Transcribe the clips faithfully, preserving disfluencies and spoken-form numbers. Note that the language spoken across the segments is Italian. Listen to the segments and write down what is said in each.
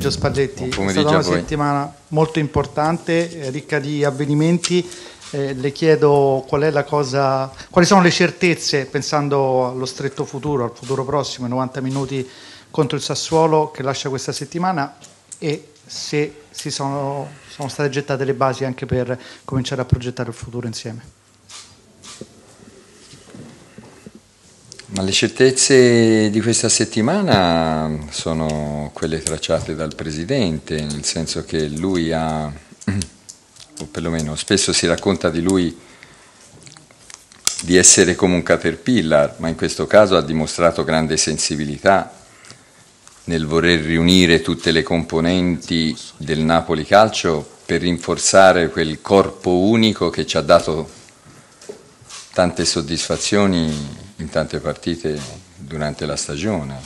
pomeriggio Spalletti, è stata una settimana molto importante, eh, ricca di avvenimenti. Eh, le chiedo qual è la cosa, quali sono le certezze, pensando allo stretto futuro, al futuro prossimo, novanta minuti contro il Sassuolo che lascia questa settimana, e se si sono, sono state gettate le basi anche per cominciare a progettare il futuro insieme. Ma le certezze di questa settimana sono quelle tracciate dal Presidente, nel senso che lui ha, o perlomeno spesso si racconta di lui di essere come un caterpillar, ma in questo caso ha dimostrato grande sensibilità nel voler riunire tutte le componenti del Napoli Calcio per rinforzare quel corpo unico che ci ha dato tante soddisfazioni in tante partite durante la stagione,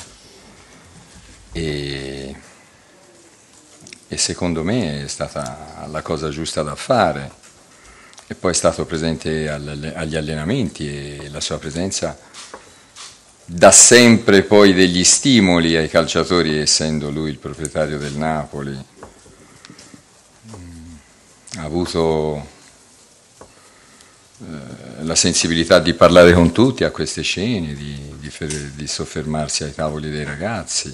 e, e secondo me è stata la cosa giusta da fare. E poi è stato presente agli allenamenti, e la sua presenza dà sempre poi degli stimoli ai calciatori, essendo lui il proprietario del Napoli. Ha avuto la sensibilità di parlare con tutti a queste scene, di, di, fer, di soffermarsi ai tavoli dei ragazzi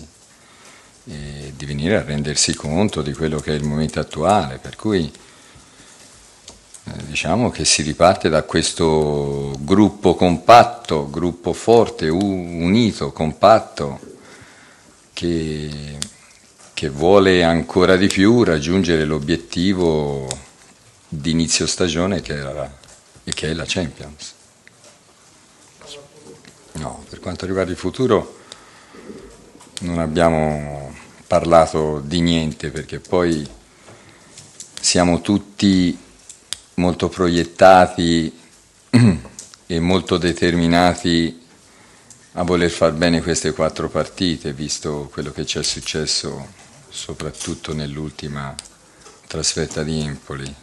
e di venire a rendersi conto di quello che è il momento attuale, per cui eh, diciamo che si riparte da questo gruppo compatto, gruppo forte, unito, compatto, che, che vuole ancora di più raggiungere l'obiettivo di inizio stagione che era la e che è la Champions. No, per quanto riguarda il futuro non abbiamo parlato di niente, perché poi siamo tutti molto proiettati e molto determinati a voler far bene queste quattro partite, visto quello che ci è successo soprattutto nell'ultima trasferta di Empoli.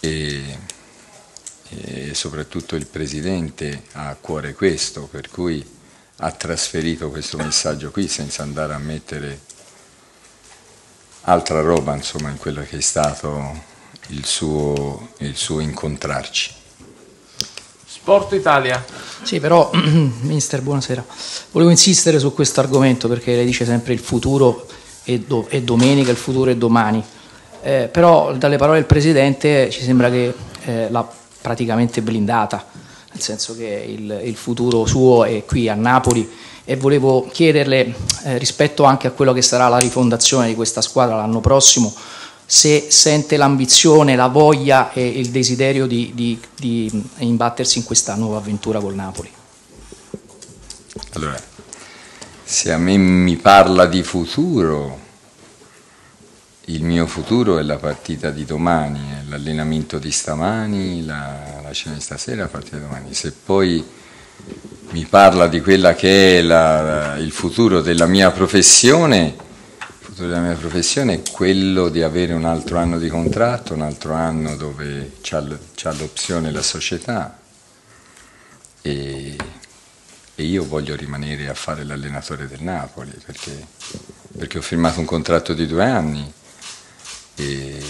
E E soprattutto il Presidente ha a cuore questo, per cui ha trasferito questo messaggio qui senza andare a mettere altra roba, insomma, in quello che è stato il suo, il suo incontrarci. Sport Italia. Sì, però, mister, buonasera. Volevo insistere su questo argomento, perché lei dice sempre il futuro è, do- è domenica, il futuro è domani. Eh, però dalle parole del Presidente ci sembra che eh, la... praticamente blindata, nel senso che il, il futuro suo è qui a Napoli, e volevo chiederle eh, rispetto anche a quello che sarà la rifondazione di questa squadra l'anno prossimo, se sente l'ambizione, la voglia e il desiderio di, di, di imbattersi in questa nuova avventura col Napoli. Allora, se a me mi parla di futuro, il mio futuro è la partita di domani, è l'allenamento di stamani, la, la cena di stasera, la partita di domani. Se poi mi parla di quella che è la, il futuro della mia professione, il futuro della mia professione è quello di avere un altro anno di contratto, un altro anno dove c'ha l'opzione la società, e, e io voglio rimanere a fare l'allenatore del Napoli, perché, perché ho firmato un contratto di due anni. E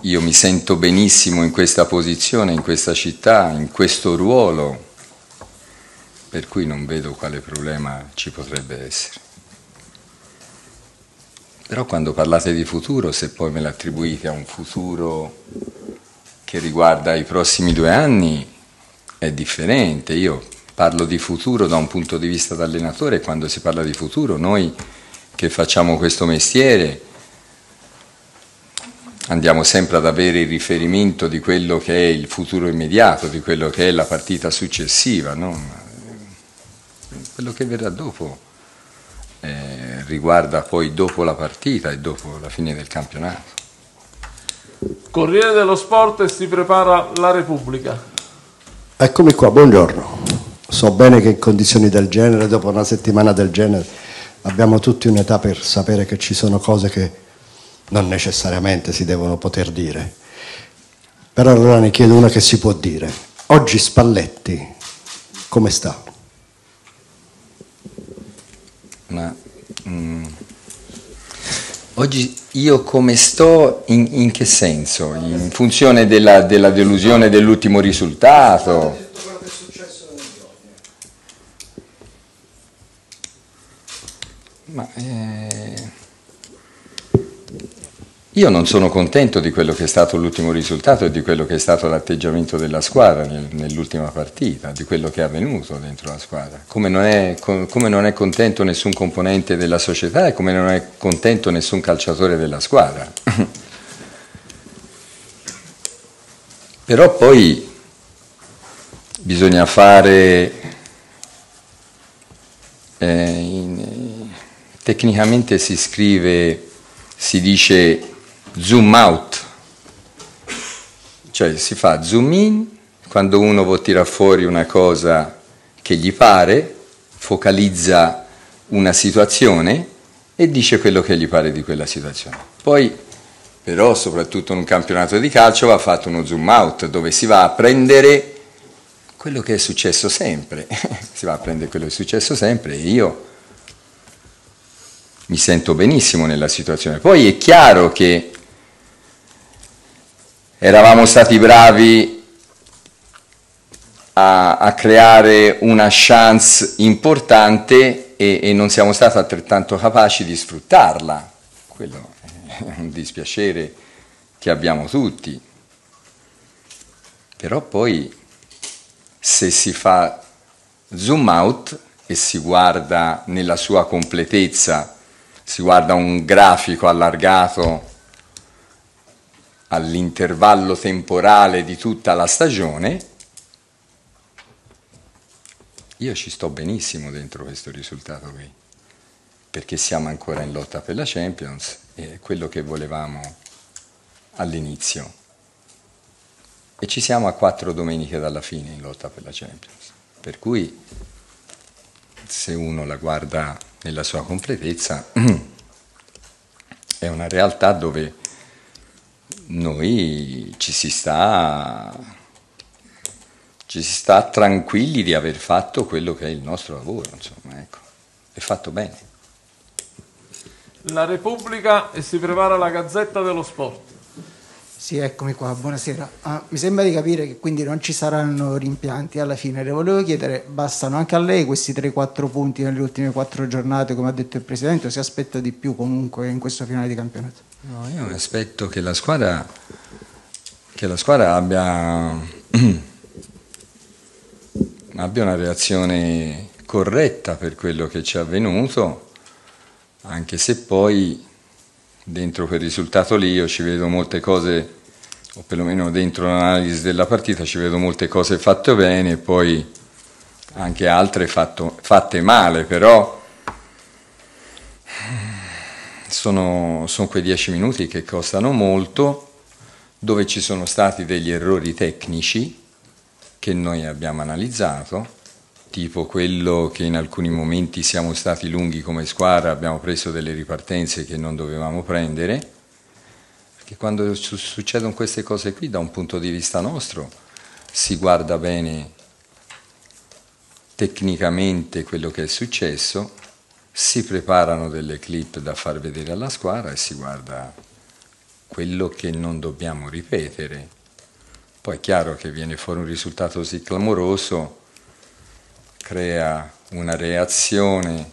io mi sento benissimo in questa posizione, in questa città, in questo ruolo, per cui non vedo quale problema ci potrebbe essere. Però quando parlate di futuro, se poi me l'attribuite a un futuro che riguarda i prossimi due anni, è differente. Io parlo di futuro da un punto di vista da allenatore, e quando si parla di futuro, noi che facciamo questo mestiere, andiamo sempre ad avere il riferimento di quello che è il futuro immediato, di quello che è la partita successiva, no? Quello che verrà dopo eh, riguarda poi dopo la partita e dopo la fine del campionato. Corriere dello Sport, e si prepara la Repubblica. Eccomi qua, buongiorno. So bene che in condizioni del genere, dopo una settimana del genere, abbiamo tutti un'età per sapere che ci sono cose che non necessariamente si devono poter dire, però allora ne chiedo una che si può dire. Oggi Spalletti come sta? Una Mm. Oggi io come sto, in, in che senso? In funzione della, della delusione dell'ultimo risultato? Tutto quello che è successo nel giorno. Ma eh, io non sono contento di quello che è stato l'ultimo risultato e di quello che è stato l'atteggiamento della squadra nel, nell'ultima partita, di quello che è avvenuto dentro la squadra. Come non è, come non è contento nessun componente della società e come non è contento nessun calciatore della squadra. Però poi bisogna fare eh, in, tecnicamente si scrive, si dice zoom out, cioè si fa zoom in quando uno può tirare fuori una cosa che gli pare, focalizza una situazione e dice quello che gli pare di quella situazione. Poi però soprattutto in un campionato di calcio va fatto uno zoom out dove si va a prendere quello che è successo sempre, si va a prendere quello che è successo sempre e io mi sento benissimo nella situazione. Poi è chiaro che eravamo stati bravi a, a creare una chance importante e, e non siamo stati altrettanto capaci di sfruttarla. Quello è un dispiacere che abbiamo tutti. Però poi se si fa zoom out e si guarda nella sua completezza, si guarda un grafico allargato all'intervallo temporale di tutta la stagione, io ci sto benissimo dentro questo risultato qui, perché siamo ancora in lotta per la Champions e è quello che volevamo all'inizio. E ci siamo a quattro domeniche dalla fine in lotta per la Champions, per cui se uno la guarda nella sua completezza è una realtà dove noi ci si sta, ci si sta tranquilli di aver fatto quello che è il nostro lavoro, insomma, ecco, è fatto bene. La Repubblica e si prepara la Gazzetta dello Sport. Sì, eccomi qua, buonasera. Ah, mi sembra di capire che quindi non ci saranno rimpianti alla fine. Le volevo chiedere, bastano anche a lei questi tre quattro punti nelle ultime quattro giornate, come ha detto il Presidente, o si aspetta di più comunque in questo finale di campionato? No, io mi aspetto che la squadra, che la squadra abbia, abbia una reazione corretta per quello che ci è avvenuto, anche se poi dentro quel risultato lì io ci vedo molte cose, o perlomeno dentro l'analisi della partita ci vedo molte cose fatte bene e poi anche altre fatto, fatte male, però sono, sono quei dieci minuti che costano molto, dove ci sono stati degli errori tecnici che noi abbiamo analizzato, tipo quello che in alcuni momenti siamo stati lunghi come squadra, abbiamo preso delle ripartenze che non dovevamo prendere, perché quando succedono queste cose qui da un punto di vista nostro si guarda bene tecnicamente quello che è successo, si preparano delle clip da far vedere alla squadra e si guarda quello che non dobbiamo ripetere. Poi è chiaro che viene fuori un risultato così clamoroso, crea una reazione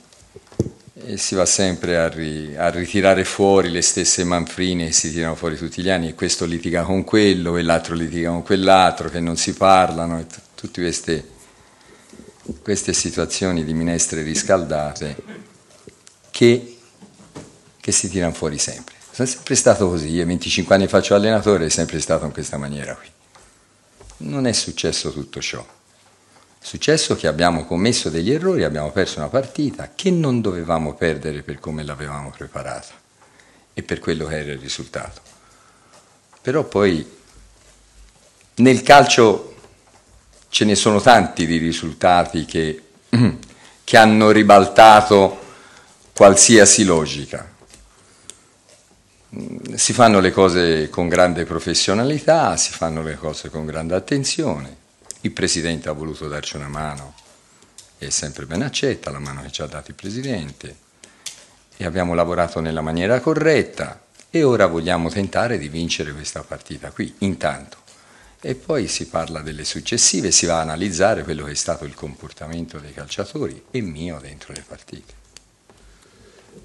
e si va sempre a, ri, a ritirare fuori le stesse manfrine che si tirano fuori tutti gli anni, e questo litiga con quello e l'altro litiga con quell'altro, che non si parlano, e tutte queste, queste situazioni di minestre riscaldate che, che si tirano fuori sempre. Sono sempre stato così, io venticinque anni faccio allenatore, è sempre stato in questa maniera qui. Non è successo tutto ciò. È successo che abbiamo commesso degli errori, abbiamo perso una partita che non dovevamo perdere per come l'avevamo preparata e per quello che era il risultato. Però poi nel calcio ce ne sono tanti di risultati che, che hanno ribaltato qualsiasi logica. Si fanno le cose con grande professionalità, si fanno le cose con grande attenzione. Il Presidente ha voluto darci una mano, è sempre ben accetta la mano che ci ha dato il Presidente, e abbiamo lavorato nella maniera corretta e ora vogliamo tentare di vincere questa partita qui, intanto. E poi si parla delle successive, si va a analizzare quello che è stato il comportamento dei calciatori e mio dentro le partite.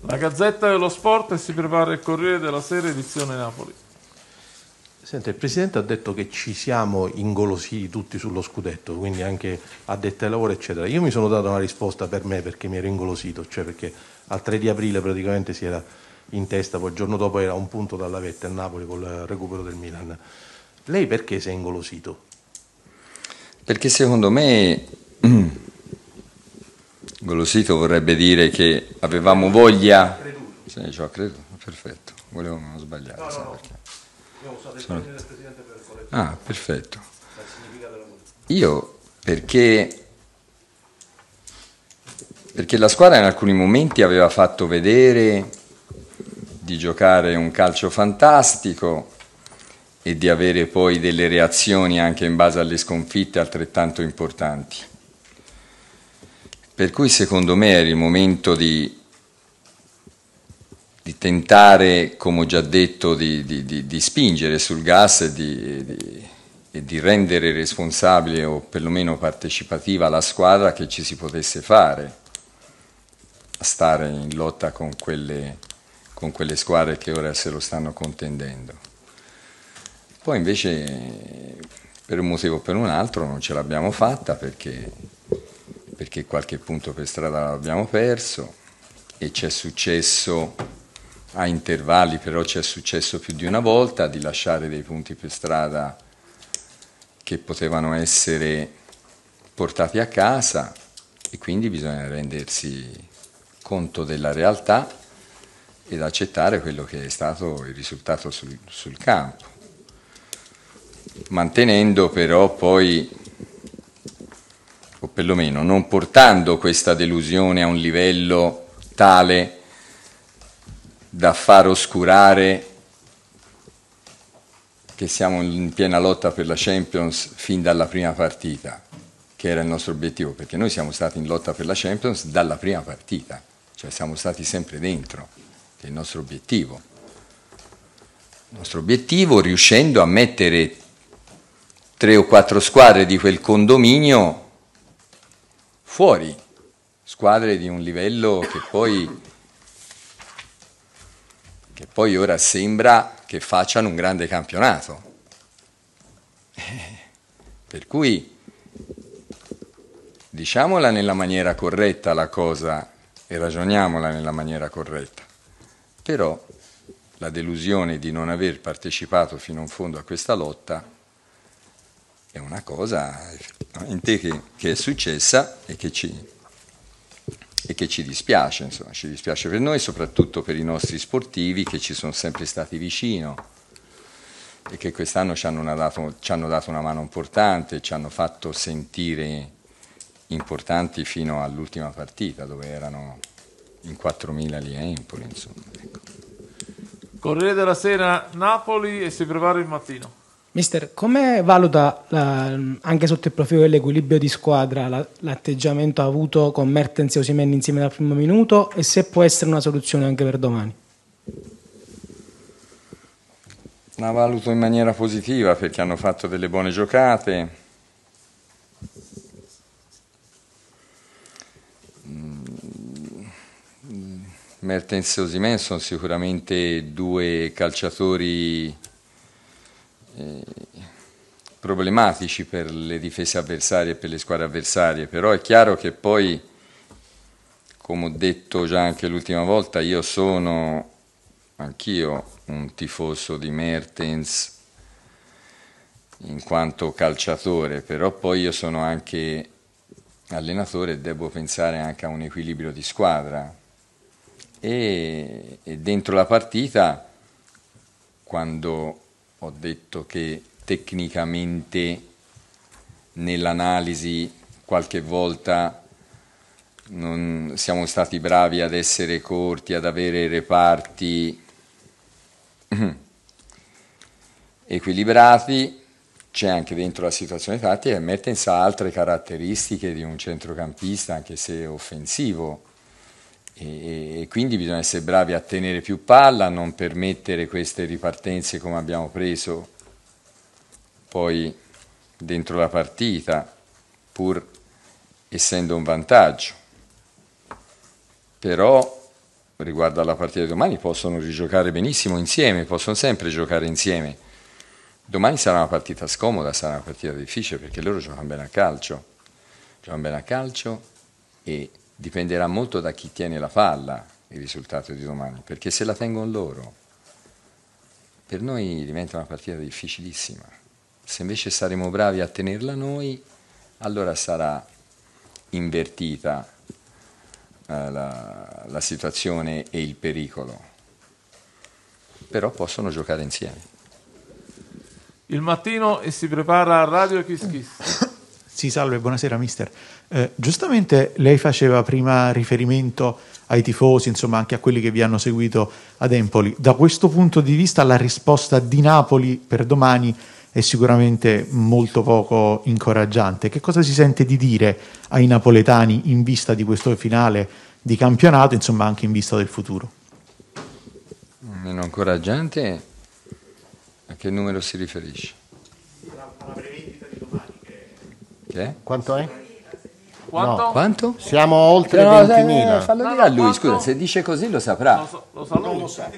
La Gazzetta dello Sport e si prepara il Corriere della Sera edizione Napoli. Senta, il Presidente ha detto che ci siamo ingolositi tutti sullo scudetto, quindi anche addetti ai lavori eccetera. Io mi sono dato una risposta per me perché mi ero ingolosito, cioè perché al tre di aprile praticamente si era in testa, poi il giorno dopo era un punto dalla vetta il Napoli col recupero del Milan. Lei perché si è ingolosito? Perché secondo me ingolosito vorrebbe dire che avevamo voglia. Creduto. Sì, ci ho creduto, perfetto. Volevo non sbagliare. No, no, no. Io sono... il Presidente per correggere. Ah, perfetto. Il significato della volontà. Io perché perché la squadra in alcuni momenti aveva fatto vedere di giocare un calcio fantastico e di avere poi delle reazioni anche in base alle sconfitte altrettanto importanti. Per cui secondo me era il momento di, di tentare, come ho già detto, di, di, di, di spingere sul gas e di, di, e di rendere responsabile o perlomeno partecipativa la squadra che ci si potesse fare a stare in lotta con quelle, con quelle squadre che ora se lo stanno contendendo. Poi invece per un motivo o per un altro non ce l'abbiamo fatta perché, perché qualche punto per strada l'abbiamo perso e ci è successo a intervalli, però ci è successo più di una volta di lasciare dei punti per strada che potevano essere portati a casa e quindi bisogna rendersi conto della realtà ed accettare quello che è stato il risultato sul, sul campo. Mantenendo però poi, o perlomeno non portando questa delusione a un livello tale da far oscurare che siamo in piena lotta per la Champions fin dalla prima partita, che era il nostro obiettivo, perché noi siamo stati in lotta per la Champions dalla prima partita, cioè siamo stati sempre dentro, che è il nostro obiettivo. Il nostro obiettivo riuscendo a mettere tre o quattro squadre di quel condominio fuori, squadre di un livello che poi, che poi ora sembra che facciano un grande campionato. Per cui diciamola nella maniera corretta la cosa e ragioniamola nella maniera corretta, però la delusione di non aver partecipato fino in fondo a questa lotta è una cosa effettivamente che, che è successa e che ci, e che ci dispiace, insomma, ci dispiace per noi, soprattutto per i nostri sportivi che ci sono sempre stati vicino e che quest'anno ci hanno dato, ci hanno dato una mano importante, ci hanno fatto sentire importanti fino all'ultima partita dove erano in quattromila lì a Empoli. Insomma, ecco. Corriere della Sera Napoli e si prepara il mattino. Mister, come valuta, la, anche sotto il profilo dell'equilibrio di squadra, l'atteggiamento avuto con Mertens e Osimhen insieme dal primo minuto e se può essere una soluzione anche per domani? La valuto in maniera positiva perché hanno fatto delle buone giocate, Mertens e Osimhen sono sicuramente due calciatori problematici per le difese avversarie e per le squadre avversarie, però è chiaro che poi, come ho detto già anche l'ultima volta, io sono anch'io un tifoso di Mertens in quanto calciatore, però poi io sono anche allenatore e devo pensare anche a un equilibrio di squadra e, e dentro la partita, quando ho detto che tecnicamente nell'analisi qualche volta non siamo stati bravi ad essere corti, ad avere reparti equilibrati, c'è anche dentro la situazione tattica che Mertens ha altre caratteristiche di un centrocampista, anche se offensivo, e, e quindi bisogna essere bravi a tenere più palla, a non permettere queste ripartenze come abbiamo preso poi dentro la partita, pur essendo un vantaggio. Però riguardo alla partita di domani possono rigiocare benissimo insieme, possono sempre giocare insieme. Domani sarà una partita scomoda, sarà una partita difficile, perché loro giocano bene a calcio, giocano bene a calcio e dipenderà molto da chi tiene la palla il risultato di domani, perché se la tengono loro, per noi diventa una partita difficilissima. Se invece saremo bravi a tenerla noi, allora sarà invertita La, la situazione e il pericolo. Però possono giocare insieme. Il mattino e si prepara Radio Kiss Kiss. Sì, salve, buonasera mister. Eh, giustamente lei faceva prima riferimento ai tifosi, insomma anche a quelli che vi hanno seguito ad Empoli. Da questo punto di vista la risposta di Napoli per domani è sicuramente molto poco incoraggiante. Che cosa si sente di dire ai napoletani in vista di questo finale di campionato, insomma anche in vista del futuro? Meno incoraggiante, a che numero si riferisce? La prevendita di domani che... Che? Quanto è? Quanto? No. Quanto? Siamo oltre no, ventimila. Eh, fallo no, dire a lui, quanto? Scusa, se dice così lo saprà. Lo, so, lo sa lui. Lo sa.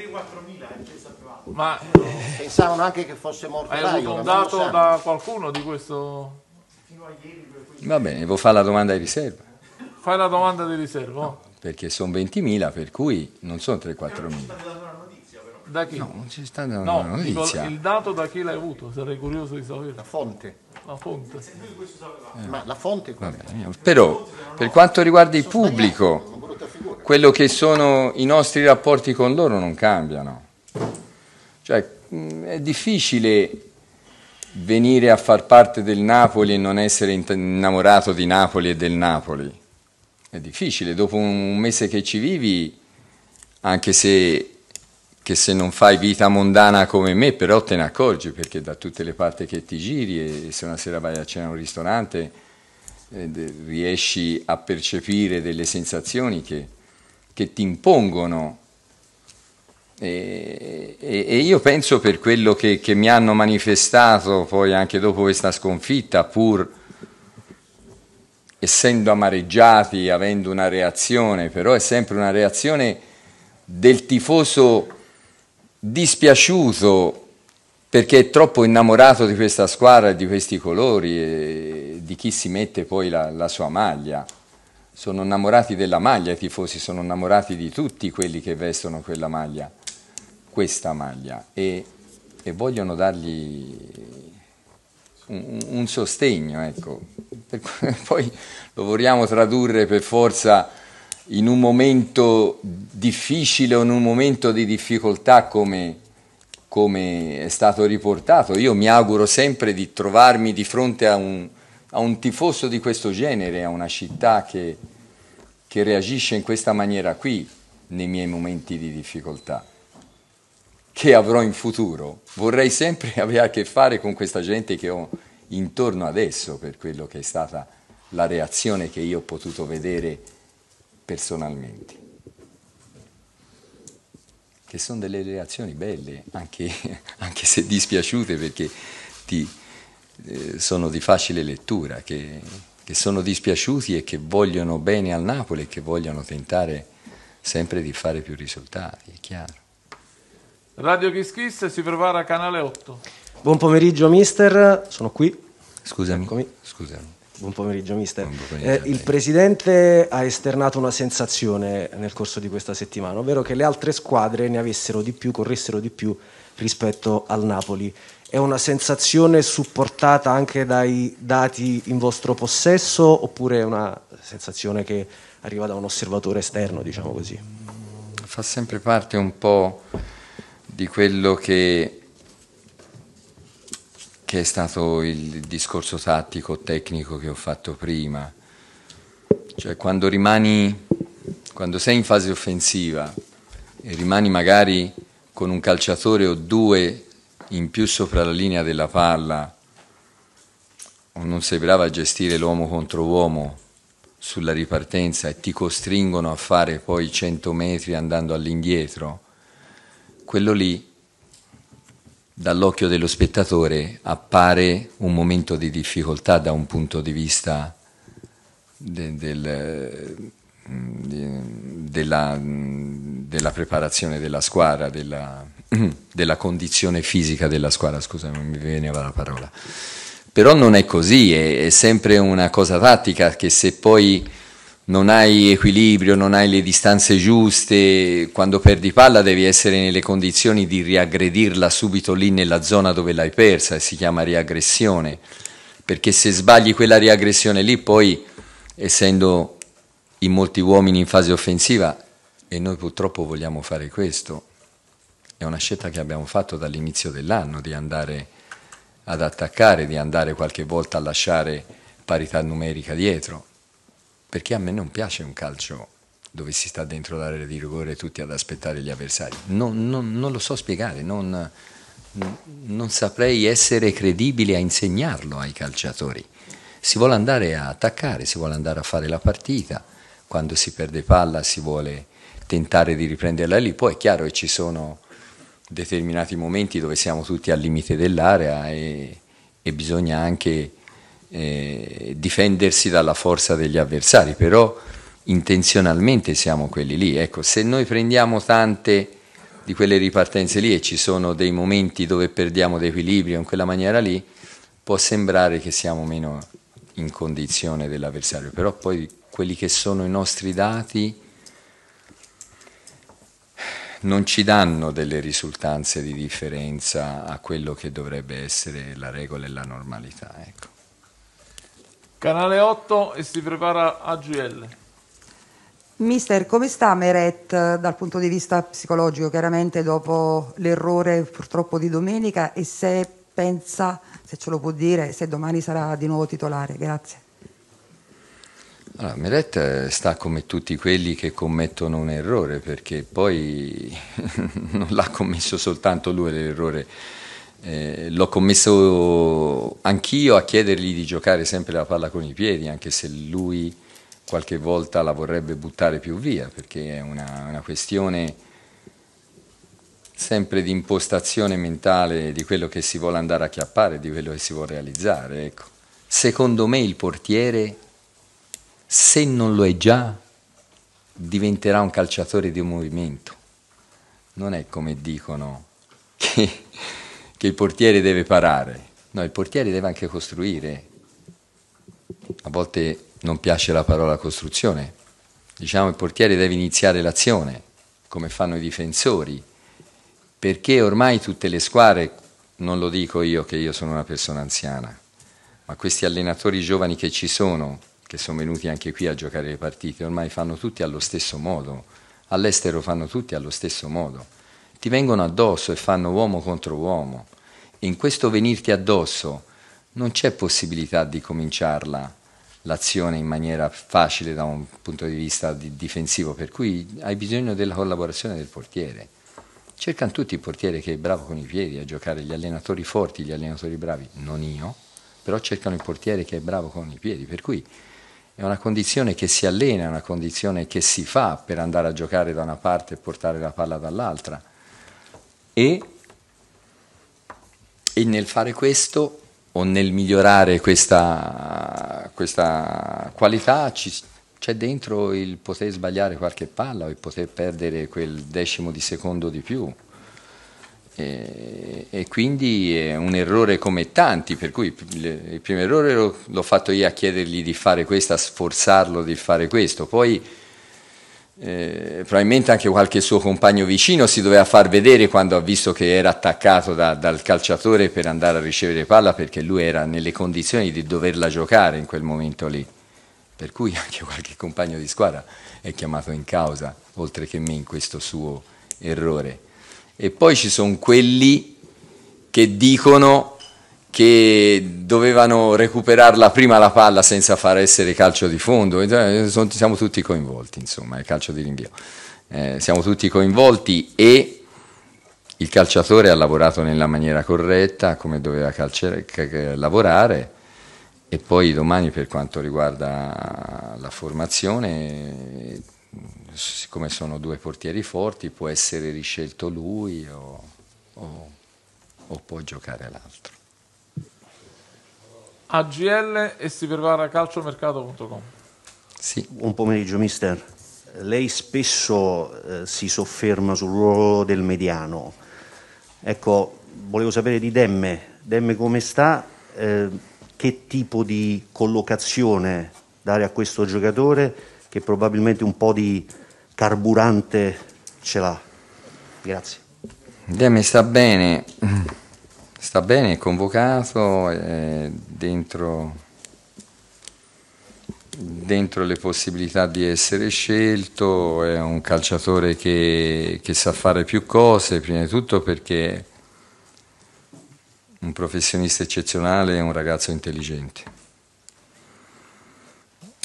Ma eh, pensavano anche che fosse morto. Hai avuto un dato da qualcuno di questo? Fino a ieri. Va bene, vuoi fare la domanda di riserva? Fai la domanda di riserva? No, perché sono ventimila, per cui non sono tre quattro mila. Non ci sta dando una notizia, però. Da chi? No, non ci sta dando no, una notizia. Il dato da chi l'hai avuto? Sarei curioso di sapere. La fonte. La fonte. Eh. Ma la fonte qual è? Però, per quanto riguarda il pubblico, quello che sono i nostri rapporti con loro non cambiano. Cioè, è difficile venire a far parte del Napoli e non essere innamorato di Napoli e del Napoli. È difficile, dopo un mese che ci vivi, anche se, che se non fai vita mondana come me, però te ne accorgi, perché da tutte le parti che ti giri, e se una sera vai a cena a un ristorante, eh, riesci a percepire delle sensazioni che, che ti impongono. E, e, e io penso, per quello che, che mi hanno manifestato poi anche dopo questa sconfitta, pur essendo amareggiati, avendo una reazione, però è sempre una reazione del tifoso dispiaciuto perché è troppo innamorato di questa squadra e di questi colori e di chi si mette poi la, la sua maglia. Sono innamorati della maglia, i tifosi sono innamorati di tutti quelli che vestono quella maglia, questa maglia, e, e vogliono dargli un, un sostegno, ecco. Poi lo vogliamo tradurre per forza in un momento difficile o in un momento di difficoltà come, come è stato riportato. Io mi auguro sempre di trovarmi di fronte a un, a un tifoso di questo genere, a una città che, che reagisce in questa maniera qui nei miei momenti di difficoltà, che avrò in futuro. Vorrei sempre avere a che fare con questa gente che ho intorno adesso, per quello che è stata la reazione che io ho potuto vedere personalmente, che sono delle reazioni belle, anche, anche se dispiaciute, perché ti, eh, sono di facile lettura, che, che sono dispiaciuti e che vogliono bene al Napoli e che vogliono tentare sempre di fare più risultati, è chiaro. Radio Kiss Kiss si prepara Canale otto. Buon pomeriggio mister, sono qui. Scusami. Eccomi. Scusami. Buon pomeriggio mister. Buon pomeriggio eh, il presidente ha esternato una sensazione nel corso di questa settimana, ovvero che le altre squadre ne avessero di più, corressero di più rispetto al Napoli. È una sensazione supportata anche dai dati in vostro possesso, oppure è una sensazione che arriva da un osservatore esterno, diciamo così? Fa sempre parte un po' di quello che, che è stato il discorso tattico, tecnico che ho fatto prima. Cioè, quando rimani, quando sei in fase offensiva e rimani magari con un calciatore o due in più sopra la linea della palla, o non sei brava a gestire l'uomo contro uomo, sulla ripartenza e ti costringono a fare poi cento metri andando all'indietro, quello lì dall'occhio dello spettatore appare un momento di difficoltà da un punto di vista de, del, de, della, della preparazione della squadra, della, della condizione fisica della squadra, scusa, non mi veniva la parola. Però non è così, è, è sempre una cosa tattica che se poi non hai equilibrio, non hai le distanze giuste, quando perdi palla devi essere nelle condizioni di riaggredirla subito lì nella zona dove l'hai persa, e si chiama riaggressione, perché se sbagli quella riaggressione lì poi, essendo in molti uomini in fase offensiva, e noi purtroppo vogliamo fare questo, è una scelta che abbiamo fatto dall'inizio dell'anno di andare ad attaccare, di andare qualche volta a lasciare parità numerica dietro, perché a me non piace un calcio dove si sta dentro l'area di rigore tutti ad aspettare gli avversari, non, non, non lo so spiegare, non, non saprei essere credibile a insegnarlo ai calciatori. Si vuole andare a attaccare, si vuole andare a fare la partita, quando si perde palla si vuole tentare di riprenderla lì, poi è chiaro che ci sono determinati momenti dove siamo tutti al limite dell'area e, e bisogna anche eh, difendersi dalla forza degli avversari, però intenzionalmente siamo quelli lì. Ecco, se noi prendiamo tante di quelle ripartenze lì e ci sono dei momenti dove perdiamo l'equilibrio in quella maniera lì, può sembrare che siamo meno in condizione dell'avversario, però poi quelli che sono i nostri dati non ci danno delle risultanze di differenza a quello che dovrebbe essere la regola e la normalità. Ecco. Canale otto e si prepara A G L. Mister, come sta Meret dal punto di vista psicologico, chiaramente dopo l'errore purtroppo di domenica, e se pensa, se ce lo può dire, se domani sarà di nuovo titolare? Grazie. Allora, Meret sta come tutti quelli che commettono un errore, perché poi non l'ha commesso soltanto lui l'errore, eh, l'ho commesso anch'io a chiedergli di giocare sempre la palla con i piedi, anche se lui qualche volta la vorrebbe buttare più via, perché è una, una questione sempre di impostazione mentale di quello che si vuole andare a chiappare, di quello che si vuole realizzare. Ecco. Secondo me il portiere, se non lo è già, diventerà un calciatore di un movimento. Non è come dicono che, che il portiere deve parare, no, il portiere deve anche costruire. A volte non piace la parola costruzione, diciamo il portiere deve iniziare l'azione, come fanno i difensori, perché ormai tutte le squadre, non lo dico io che io sono una persona anziana, ma questi allenatori giovani che ci sono, che sono venuti anche qui a giocare le partite, ormai fanno tutti allo stesso modo, all'estero fanno tutti allo stesso modo, ti vengono addosso e fanno uomo contro uomo, e in questo venirti addosso non c'è possibilità di cominciarla l'azione in maniera facile da un punto di vista di difensivo, per cui hai bisogno della collaborazione del portiere. Cercano tutti il portiere che è bravo con i piedi a giocare, gli allenatori forti, gli allenatori bravi, non io, però cercano il portiere che è bravo con i piedi, per cui è una condizione che si allena, è una condizione che si fa per andare a giocare da una parte e portare la palla dall'altra. E, e nel fare questo, o nel migliorare questa, questa qualità, c'è dentro il poter sbagliare qualche palla o il poter perdere quel decimo di secondo di più. E, e quindi è un errore come tanti, per cui il primo errore l'ho fatto io a chiedergli di fare questo, a sforzarlo di fare questo, poi eh, probabilmente anche qualche suo compagno vicino si doveva far vedere quando ha visto che era attaccato da, dal calciatore per andare a ricevere palla, perché lui era nelle condizioni di doverla giocare in quel momento lì, per cui anche qualche compagno di squadra è chiamato in causa, oltre che me, in questo suo errore. E poi ci sono quelli che dicono che dovevano recuperarla prima la palla senza far essere calcio di fondo, siamo tutti coinvolti, insomma, è calcio di rinvio, eh, siamo tutti coinvolti, e il calciatore ha lavorato nella maniera corretta come doveva lavorare, E poi domani, per quanto riguarda la formazione, siccome sono due portieri forti, può essere riscelto lui o, o, o può giocare l'altro. A G L e si prepara calciomercato punto com. Sì. Buon pomeriggio mister, lei spesso eh, si sofferma sul ruolo del mediano, ecco, volevo sapere di Demme, Demme come sta, eh, che tipo di collocazione dare a questo giocatore che probabilmente un po' di carburante ce l'ha. Grazie. Demme sta bene, sta bene, è convocato, è dentro, dentro le possibilità di essere scelto, è un calciatore che, che sa fare più cose, prima di tutto perché un professionista eccezionale, è un ragazzo intelligente,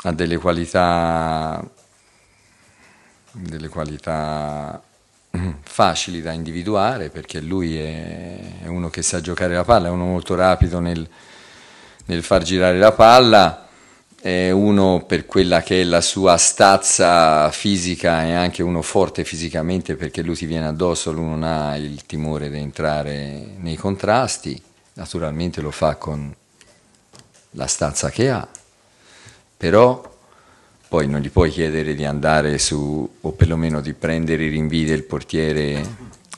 ha delle qualità, delle qualità facili da individuare, perché lui è uno che sa giocare la palla, è uno molto rapido nel, nel far girare la palla, è uno, per quella che è la sua stazza fisica, è anche uno forte fisicamente, perché lui ti viene addosso, lui non ha il timore di entrare nei contrasti, naturalmente lo fa con la stazza che ha, però poi non gli puoi chiedere di andare su, o perlomeno di prendere i rinvii del portiere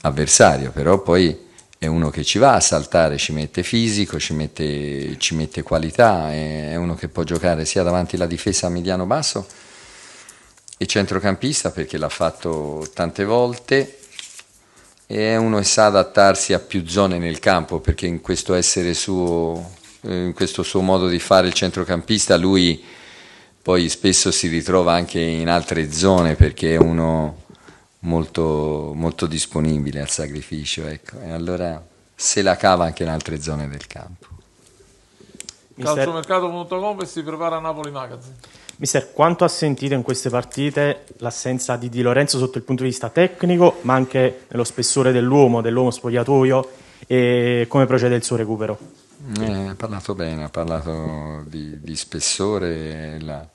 avversario, però poi è uno che ci va a saltare, ci mette fisico, ci mette, ci mette qualità, è uno che può giocare sia davanti alla difesa a mediano-basso e centrocampista, perché l'ha fatto tante volte, e è uno che sa adattarsi a più zone nel campo, perché in questo essere suo, in questo suo modo di fare il centrocampista, lui poi spesso si ritrova anche in altre zone, perché è uno molto, molto disponibile al sacrificio, ecco. E allora se la cava anche in altre zone del campo. calciomercato punto com e si prepara Napoli Magazine. Mister, quanto ha sentito in queste partite l'assenza di Di Lorenzo sotto il punto di vista tecnico, ma anche nello spessore dell'uomo, dell'uomo spogliatoio, e come procede il suo recupero? Eh, ha parlato bene, ha parlato di, di spessore, è la,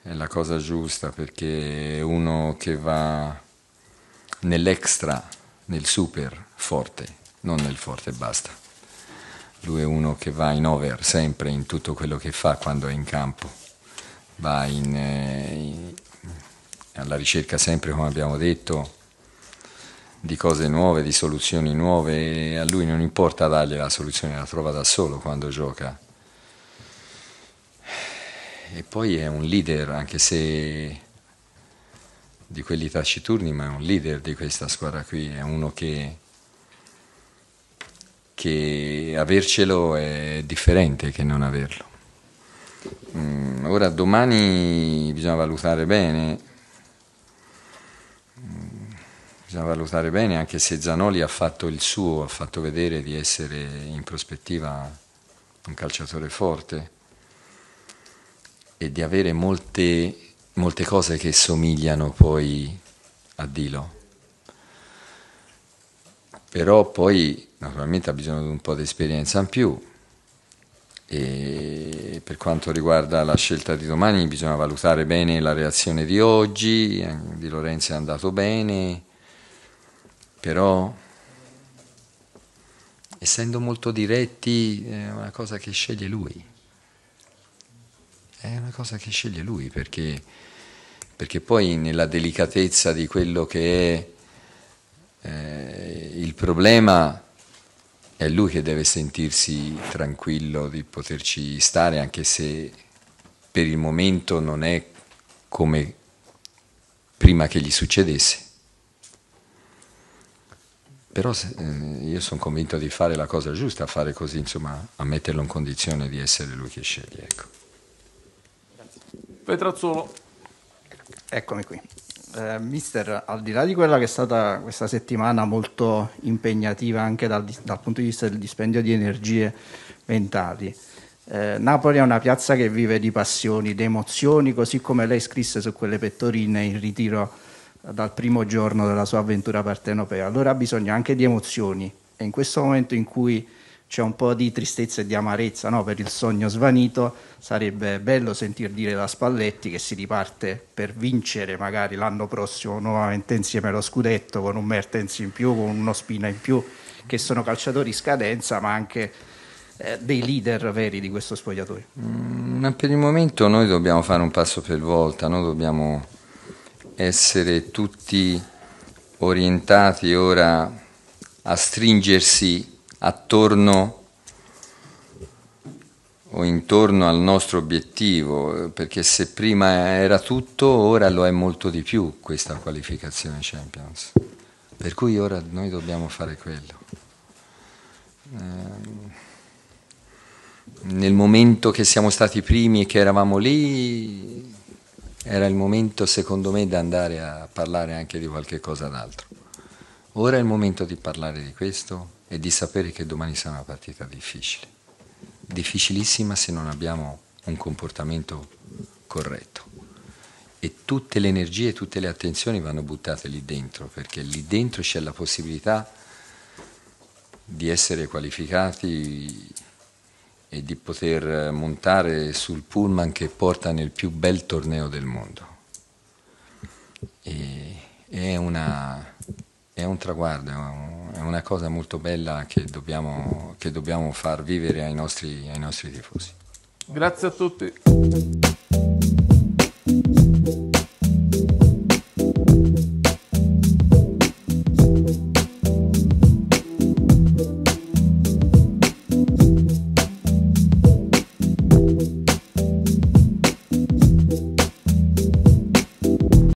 è la cosa giusta, perché è uno che va nell'extra, nel super forte, non nel forte e basta. Lui è uno che va in over sempre in tutto quello che fa quando è in campo, va in, in, alla ricerca sempre, come abbiamo detto, di cose nuove, di soluzioni nuove, e a lui non importa dargli la soluzione, la trova da solo quando gioca. E poi è un leader, anche se di quelli taciturni, ma è un leader di questa squadra qui, è uno che, che avercelo è differente che non averlo. Ora domani bisogna valutare bene. Bisogna valutare bene, anche se Zanoli ha fatto il suo, ha fatto vedere di essere in prospettiva un calciatore forte e di avere molte, molte cose che somigliano poi a Dilo. Però poi naturalmente ha bisogno di un po' di esperienza in più, e per quanto riguarda la scelta di domani bisogna valutare bene la reazione di oggi. Di Lorenzo è andato bene, però essendo molto diretti è una cosa che sceglie lui, è una cosa che sceglie lui perché, perché poi nella delicatezza di quello che è eh, il problema è lui che deve sentirsi tranquillo di poterci stare, anche se per il momento non è come prima che gli succedesse. Però eh, io sono convinto di fare la cosa giusta, a fare così, insomma, a metterlo in condizione di essere lui che sceglie. Ecco. Petrazzolo. Eccomi qui. Eh, mister, al di là di quella che è stata questa settimana molto impegnativa anche dal, dal punto di vista del dispendio di energie mentali, eh, Napoli è una piazza che vive di passioni, di emozioni, così come lei scrisse su quelle pettorine in ritiro dal primo giorno della sua avventura partenopea. Allora ha bisogno anche di emozioni, e in questo momento in cui c'è un po' di tristezza e di amarezza, no? Per il sogno svanito. Sarebbe bello sentir dire da Spalletti che si riparte per vincere magari l'anno prossimo nuovamente insieme allo scudetto, con un Mertens in più, con uno Spina in più, che sono calciatori in scadenza ma anche eh, dei leader veri di questo spogliatoio. Mm, ma per il momento noi dobbiamo fare un passo per volta, noi dobbiamo essere tutti orientati ora a stringersi attorno o intorno al nostro obiettivo, perché se prima era tutto, ora lo è molto di più questa qualificazione Champions, per cui ora noi dobbiamo fare quello. Eh, nel momento che siamo stati primi e che eravamo lì, era il momento secondo me di andare a parlare anche di qualche cosa d'altro. Ora è il momento di parlare di questo e di sapere che domani sarà una partita difficile, difficilissima se non abbiamo un comportamento corretto, e tutte le energie e tutte le attenzioni vanno buttate lì dentro, perché lì dentro c'è la possibilità di essere qualificati e di poter montare sul pullman che porta nel più bel torneo del mondo, e è una... è un traguardo, è una cosa molto bella che dobbiamo, che dobbiamo far vivere ai nostri, ai nostri tifosi. Grazie a tutti.